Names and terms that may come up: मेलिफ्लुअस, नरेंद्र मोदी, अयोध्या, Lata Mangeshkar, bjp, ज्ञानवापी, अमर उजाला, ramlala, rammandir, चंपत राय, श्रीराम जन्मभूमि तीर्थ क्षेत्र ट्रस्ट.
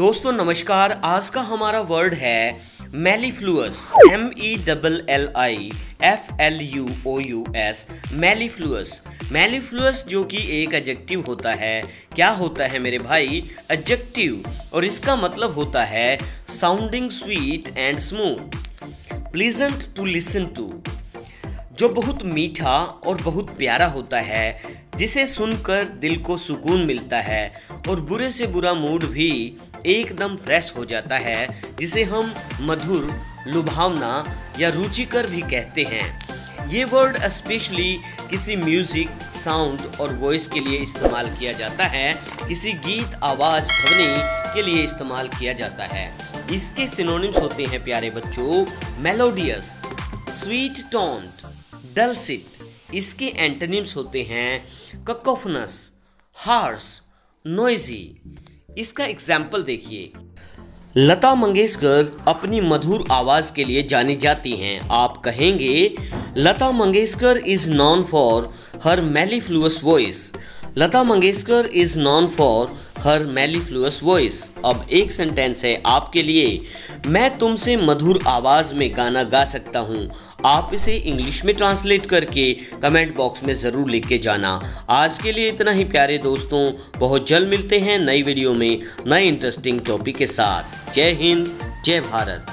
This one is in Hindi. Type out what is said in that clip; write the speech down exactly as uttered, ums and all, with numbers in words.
दोस्तों नमस्कार। आज का हमारा वर्ड है मेलिफ्लुअस, M E double L I F L U O U S, मेलिफ्लुअस। मेलिफ्लुअस जो कि एक एडजेक्टिव होता है, क्या होता है मेरे भाई? एडजेक्टिव। और इसका मतलब होता है sounding sweet and smooth, pleasant to listen to, जो बहुत मीठा और बहुत प्यारा होता है, जिसे सुनकर दिल को सुकून मिलता है और बुरे से बुरा मूड भी एकदम फ्रेश हो जाता है, जिसे हम मधुर, लुभावना या रुचिकर भी कहते हैं। ये वर्ड स्पेशली किसी म्यूजिक, साउंड और वॉइस के लिए इस्तेमाल किया जाता है, किसी गीत, आवाज़, ध्वनि के लिए इस्तेमाल किया जाता है। इसके सिनोनिम्स होते हैं प्यारे बच्चों, मेलोडियस, स्वीट टोन्ड, डल्सिट। इसके एंटोनिम्स होते हैं ककोफनस, हार्स, नॉइजी। इसका एग्जाम्पल देखिए, लता मंगेशकर अपनी मधुर आवाज़ के लिए जानी जाती हैं। आप कहेंगे Lata Mangeshkar is known for her मेलिफ्लुअस voice, Lata Mangeshkar is known for her मेलिफ्लुअस voice. अब एक सेंटेंस है आपके लिए, मैं तुमसे मधुर आवाज़ में गाना गा सकता हूँ। आप इसे इंग्लिश में ट्रांसलेट करके कमेंट बॉक्स में ज़रूर लिख के जाना। आज के लिए इतना ही प्यारे दोस्तों, बहुत जल्द मिलते हैं नई वीडियो में नए इंटरेस्टिंग टॉपिक के साथ। जय हिंद, जय भारत।